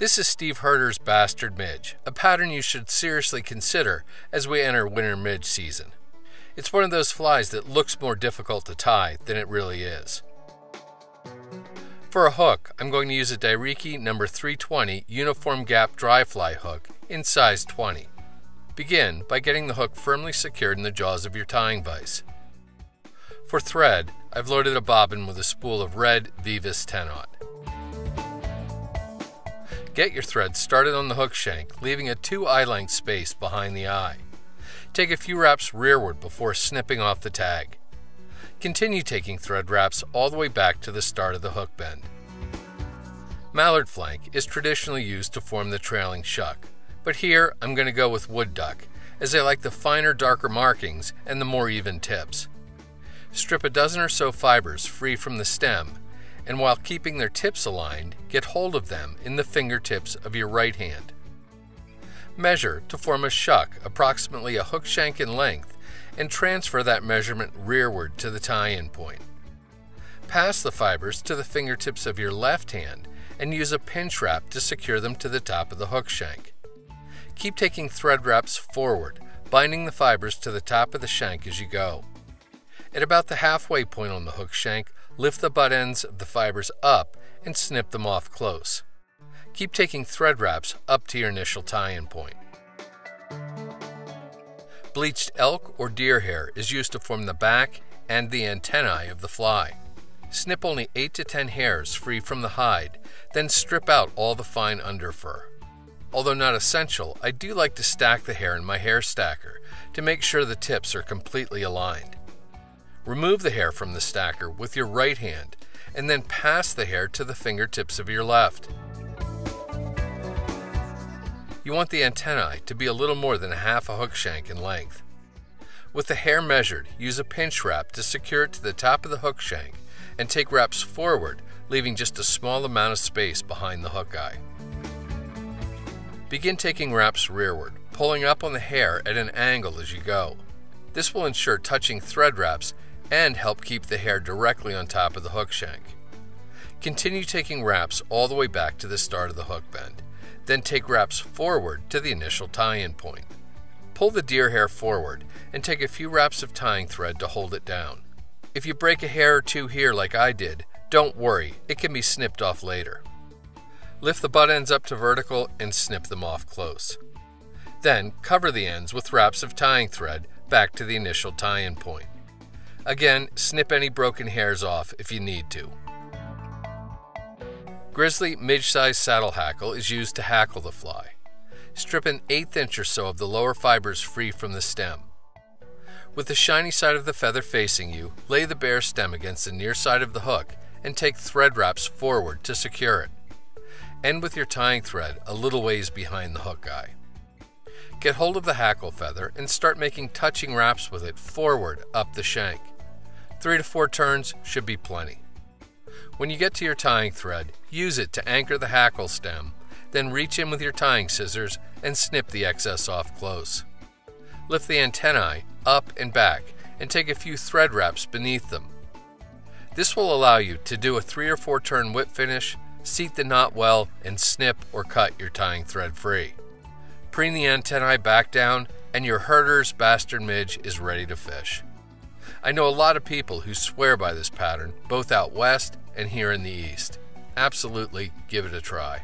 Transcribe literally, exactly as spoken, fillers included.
This is Steve Herter's Bastard Midge, a pattern you should seriously consider as we enter winter midge season. It's one of those flies that looks more difficult to tie than it really is. For a hook, I'm going to use a Dai-Riki number three twenty uniform gap dry fly hook in size twenty. Begin by getting the hook firmly secured in the jaws of your tying vise. For thread, I've loaded a bobbin with a spool of red Veevus ten aught. Get your thread started on the hook shank, leaving a two eye length space behind the eye. Take a few wraps rearward before snipping off the tag. Continue taking thread wraps all the way back to the start of the hook bend. Mallard flank is traditionally used to form the trailing shuck, but here I'm going to go with wood duck, as I like the finer, darker markings and the more even tips. Strip a dozen or so fibers free from the stem, and while keeping their tips aligned, get hold of them in the fingertips of your right hand. Measure to form a shuck approximately a hook shank in length and transfer that measurement rearward to the tie-in point. Pass the fibers to the fingertips of your left hand and use a pinch wrap to secure them to the top of the hook shank. Keep taking thread wraps forward, binding the fibers to the top of the shank as you go. At about the halfway point on the hook shank, lift the butt ends of the fibers up and snip them off close. Keep taking thread wraps up to your initial tie-in point. Bleached elk or deer hair is used to form the back and the antennae of the fly. Snip only eight to ten hairs free from the hide, then strip out all the fine underfur. Although not essential, I do like to stack the hair in my hair stacker to make sure the tips are completely aligned. Remove the hair from the stacker with your right hand and then pass the hair to the fingertips of your left. You want the antennae to be a little more than a half a hook shank in length. With the hair measured, use a pinch wrap to secure it to the top of the hook shank and take wraps forward, leaving just a small amount of space behind the hook eye. Begin taking wraps rearward, pulling up on the hair at an angle as you go. This will ensure touching thread wraps and help keep the hair directly on top of the hook shank. Continue taking wraps all the way back to the start of the hook bend, then take wraps forward to the initial tie-in point. Pull the deer hair forward and take a few wraps of tying thread to hold it down. If you break a hair or two here like I did, don't worry, it can be snipped off later. Lift the butt ends up to vertical and snip them off close. Then cover the ends with wraps of tying thread back to the initial tie-in point. Again, snip any broken hairs off if you need to. Grizzly midge-sized saddle hackle is used to hackle the fly. Strip an eighth inch or so of the lower fibers free from the stem. With the shiny side of the feather facing you, lay the bare stem against the near side of the hook and take thread wraps forward to secure it. End with your tying thread a little ways behind the hook eye. Get hold of the hackle feather and start making touching wraps with it forward up the shank. Three to four turns should be plenty. When you get to your tying thread, use it to anchor the hackle stem, then reach in with your tying scissors and snip the excess off close. Lift the antennae up and back and take a few thread wraps beneath them. This will allow you to do a three or four turn whip finish, seat the knot well, and snip or cut your tying thread free. Preen the antennae back down and your Herter's Bastard Midge is ready to fish. I know a lot of people who swear by this pattern, both out west and here in the east. Absolutely give it a try.